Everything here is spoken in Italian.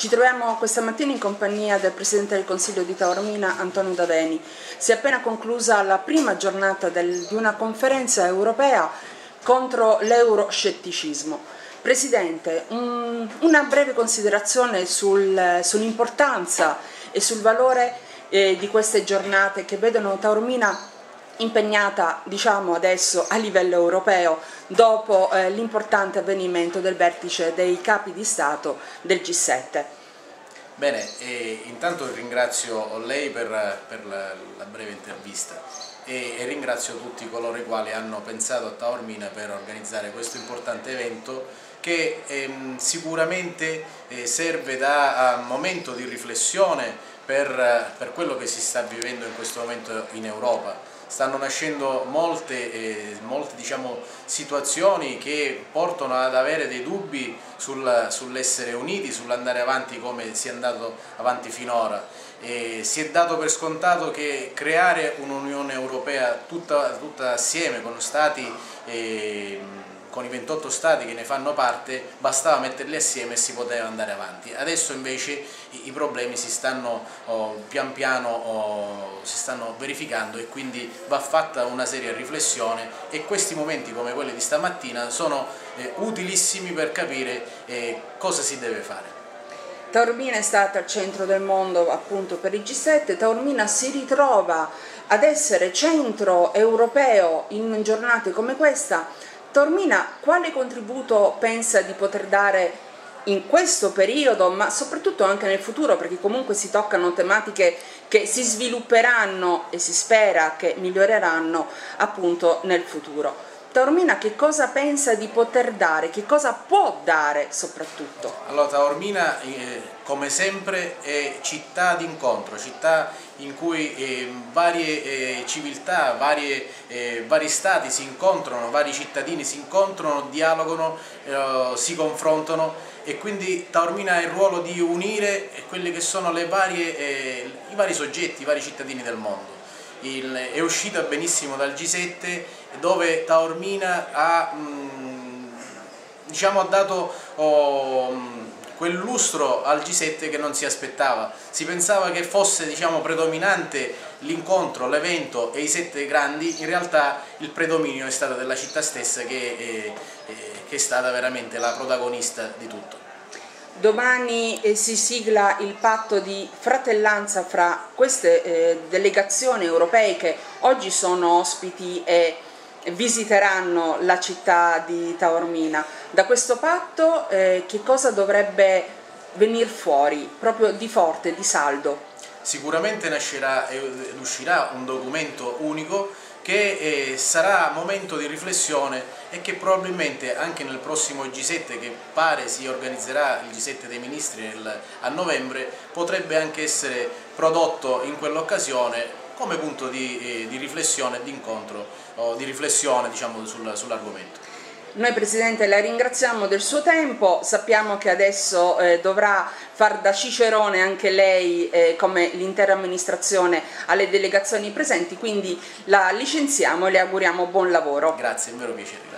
Ci troviamo questa mattina in compagnia del Presidente del Consiglio di Taormina, Antonio D'Aveni. Si è appena conclusa la prima giornata di una conferenza europea contro l'euroscetticismo. Presidente, una breve considerazione sull'importanza e sul valore di queste giornate che vedono Taormina impegnata, diciamo adesso, a livello europeo dopo l'importante avvenimento del vertice dei capi di Stato del G7. Bene, intanto ringrazio lei per la breve intervista e ringrazio tutti coloro i quali hanno pensato a Taormina per organizzare questo importante evento che sicuramente serve da momento di riflessione per quello che si sta vivendo in questo momento in Europa. Stanno nascendo molte diciamo, situazioni che portano ad avere dei dubbi sull'essere uniti, sull'andare avanti come si è andato avanti finora. E si è dato per scontato che creare un'Unione Europea tutta assieme con Stati con i 28 Stati che ne fanno parte, bastava metterli assieme e si poteva andare avanti. Adesso invece i problemi si stanno pian piano si stanno verificando e quindi va fatta una seria riflessione e questi momenti come quelli di stamattina sono utilissimi per capire cosa si deve fare. Taormina è stata al centro del mondo appunto per il G7, Taormina si ritrova ad essere centro europeo in giornate come questa. Taormina, quale contributo pensa di poter dare in questo periodo, ma soprattutto anche nel futuro, perché comunque si toccano tematiche che si svilupperanno e si spera che miglioreranno appunto nel futuro? Taormina che cosa pensa di poter dare, che cosa può dare soprattutto? Allora Taormina come sempre è città d'incontro, città in cui varie civiltà, vari stati si incontrano, vari cittadini si incontrano, dialogano, si confrontano e quindi Taormina ha il ruolo di unire quelli che sono i vari soggetti, i vari cittadini del mondo. È uscita benissimo dal G7 dove Taormina ha, diciamo, dato quel lustro al G7 che non si aspettava. Si pensava che fosse, diciamo, predominante l'incontro, l'evento e i sette grandi, in realtà il predominio è stato della città stessa che è stata veramente la protagonista di tutto. Domani si sigla il patto di fratellanza fra queste delegazioni europee che oggi sono ospiti e visiteranno la città di Taormina. Da questo patto che cosa dovrebbe venir fuori proprio di forte, di saldo? Sicuramente nascerà ed uscirà un documento unico che sarà momento di riflessione e che probabilmente anche nel prossimo G7 che pare si organizzerà, il G7 dei ministri a novembre, potrebbe anche essere prodotto in quell'occasione come punto di riflessione, di incontro, o di riflessione diciamo, sull'argomento. Noi Presidente la ringraziamo del suo tempo, sappiamo che adesso dovrà far da cicerone anche lei come l'intera amministrazione alle delegazioni presenti, quindi la licenziamo e le auguriamo buon lavoro. Grazie, è un vero piacere.